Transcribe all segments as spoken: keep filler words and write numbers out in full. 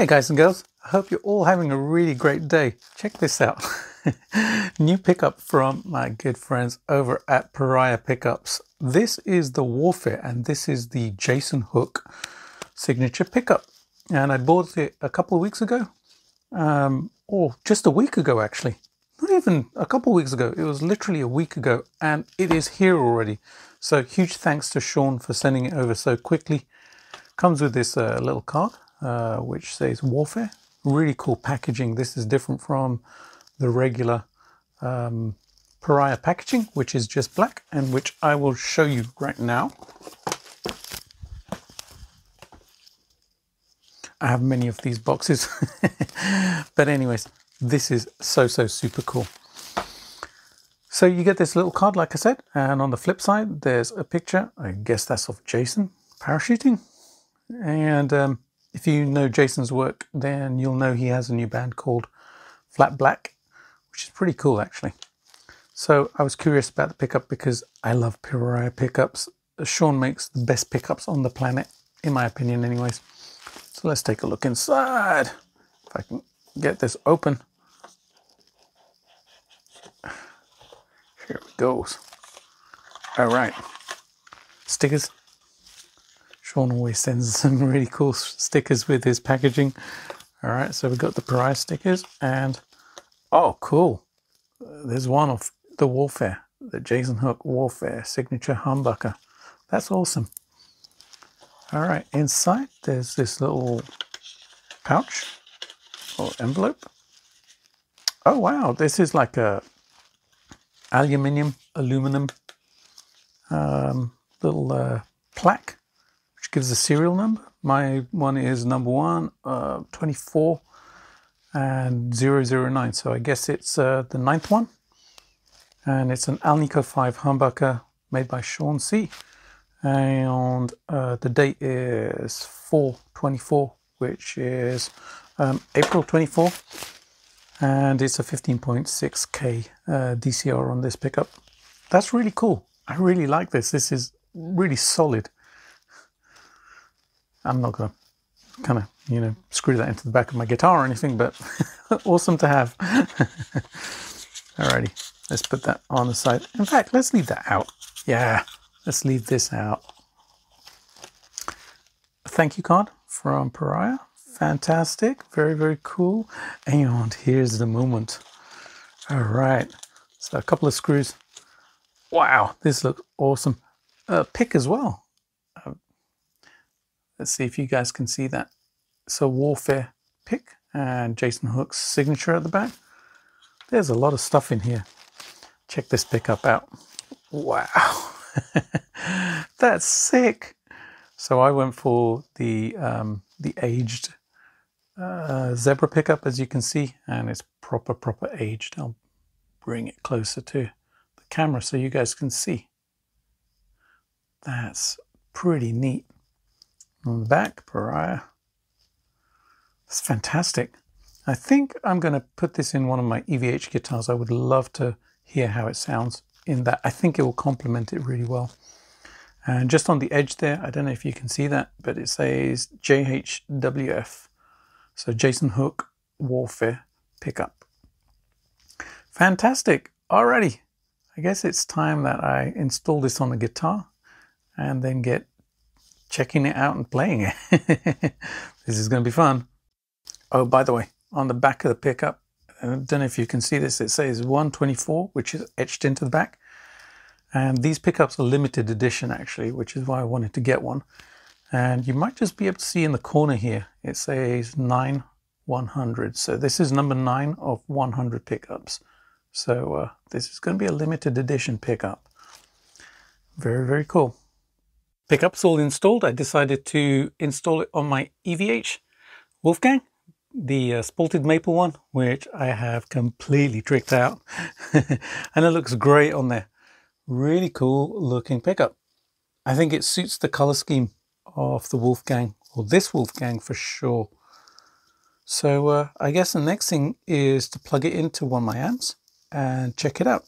Hey guys and girls, I hope you're all having a really great day. Check this out. New pickup from my good friends over at Pariah Pickups. This is the Warfare and this is the Jason Hook signature pickup. And I bought it a couple of weeks ago, um, or just a week ago actually. Not even a couple of weeks ago, it was literally a week ago and it is here already. So huge thanks to Sean for sending it over so quickly. Comes with this uh, little card. Uh, which says Warfare. Really cool packaging. This is different from the regular um, Pariah packaging, which is just black and which I will show you right now. I have many of these boxes. But anyways, this is so, so super cool. So you get this little card, like I said, and on the flip side, there's a picture. I guess that's of Jason parachuting. And um, if you know Jason's work, then you'll know he has a new band called Flat Black, which is pretty cool actually. So I was curious about the pickup because I love Pariah pickups. Sean makes the best pickups on the planet, in my opinion anyways. So let's take a look inside. If I can get this open. Here it goes. All right, stickers. Sean always sends some really cool stickers with his packaging. All right, so we've got the Pariah stickers and, oh, cool. There's one of the Warfare, the Jason Hook Warfare signature humbucker. That's awesome. All right, inside there's this little pouch or envelope. Oh, wow, this is like a aluminium, aluminum um, little uh, plaque. Gives a serial number. My one is number one, uh, twenty-four and zero zero nine. So I guess it's uh, the ninth one. And it's an Alnico five humbucker made by Sean C. And uh, the date is four twenty-four, which is um, April twenty-fourth. And it's a fifteen point six K uh, D C R on this pickup. That's really cool. I really like this. This is really solid. I'm not going to kind of, you know, screw that into the back of my guitar or anything, but awesome to have. Alrighty, let's put that on the side. In fact, let's leave that out. Yeah, let's leave this out. A thank you card from Pariah. Fantastic. Very, very cool. And here's the moment. Alright, so a couple of screws. Wow, this looks awesome. A pick as well. Let's see if you guys can see that. So Warfare pick and Jason Hook's signature at the back. There's a lot of stuff in here. Check this pickup out. Wow, that's sick. So I went for the um, the aged uh, Zebra pickup, as you can see, and it's proper, proper aged. I'll bring it closer to the camera so you guys can see. That's pretty neat. On the back, Pariah. That's fantastic. I think I'm going to put this in one of my E V H guitars. I would love to hear how it sounds in that. I think it will complement it really well. And just on the edge there, I don't know if you can see that, but it says J H W F. So Jason Hook Warfare pickup. Fantastic. Alrighty. I guess it's time that I install this on the guitar and then get checking it out and playing it. This is going to be fun. Oh, by the way, on the back of the pickup, I don't know if you can see this, it says one twenty-four, which is etched into the back. And these pickups are limited edition actually, which is why I wanted to get one. And you might just be able to see in the corner here, it says nine one hundred. So this is number nine of one hundred pickups. So uh, this is going to be a limited edition pickup. Very, very cool. Pickups all installed, I decided to install it on my E V H Wolfgang, the uh, spalted maple one, which I have completely tricked out. And it looks great on there. Really cool looking pickup. I think it suits the color scheme of the Wolfgang, or this Wolfgang for sure. So uh, I guess the next thing is to plug it into one of my amps and check it out.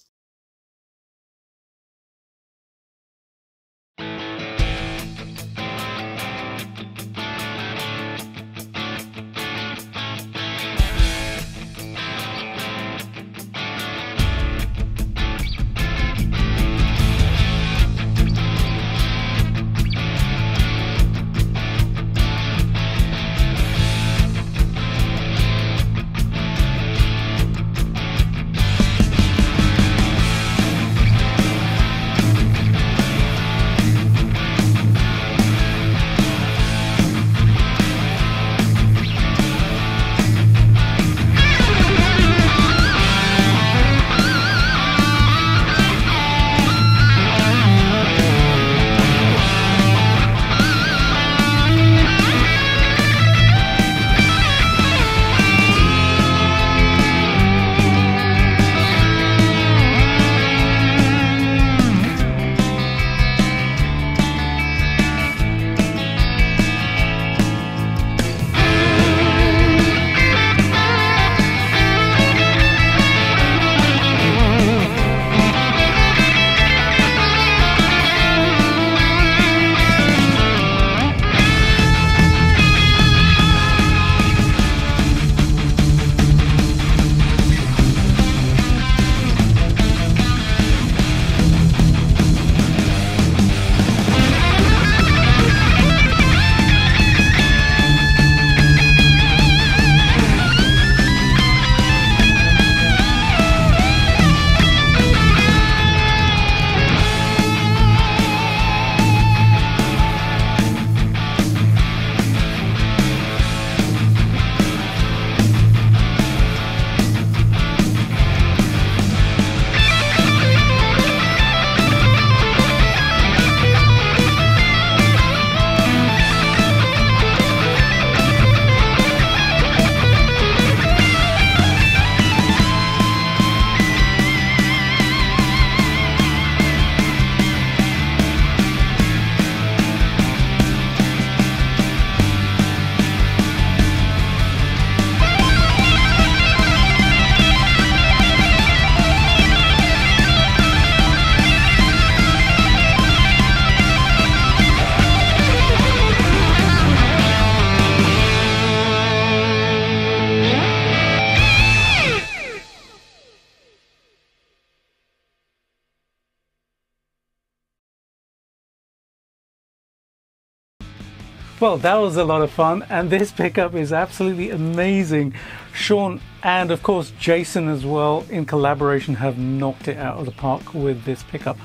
Well, that was a lot of fun, and this pickup is absolutely amazing. Sean and of course Jason as well in collaboration have knocked it out of the park with this pickup.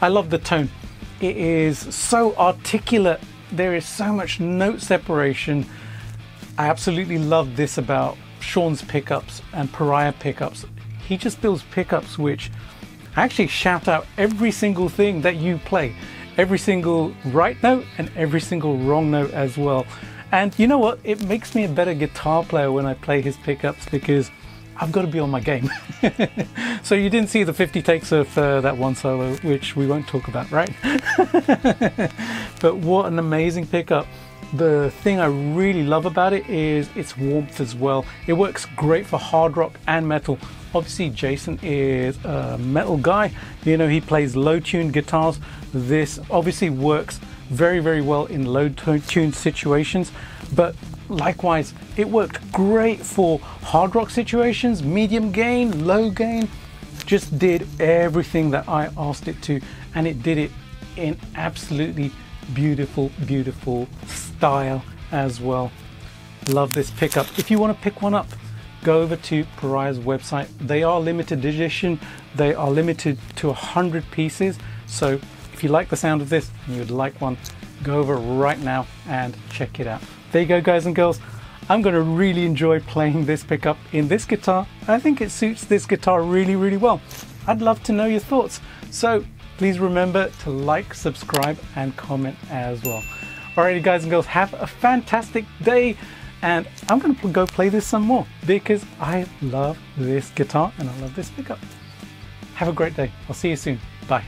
I love the tone. It is so articulate. There is so much note separation. I absolutely love this about Sean's pickups and Pariah pickups. He just builds pickups which actually shout out every single thing that you play. Every single right note and every single wrong note as well. And you know what? It makes me a better guitar player when I play his pickups because I've got to be on my game. So you didn't see the fifty takes of uh, that one solo, which we won't talk about, right? But what an amazing pickup. The thing I really love about it is its warmth as well. It works great for hard rock and metal. Obviously Jason is a metal guy, you know, he plays low tuned guitars. This obviously works very very well in low tuned situations, but likewise it worked great for hard rock situations, medium gain, low gain, just did everything that I asked it to, and it did it in absolutely beautiful beautiful style as well. Love this pickup. If you want to pick one up, go over to Pariah's website. They are limited edition. They are limited to one hundred pieces. So if you like the sound of this and you would like one, go over right now and check it out. There you go, guys and girls. I'm going to really enjoy playing this pickup in this guitar. I think it suits this guitar really, really well. I'd love to know your thoughts. So please remember to like, subscribe, and comment as well. Alrighty, guys and girls, have a fantastic day. And I'm going to go play this some more because I love this guitar and I love this pickup. Have a great day. I'll see you soon. Bye.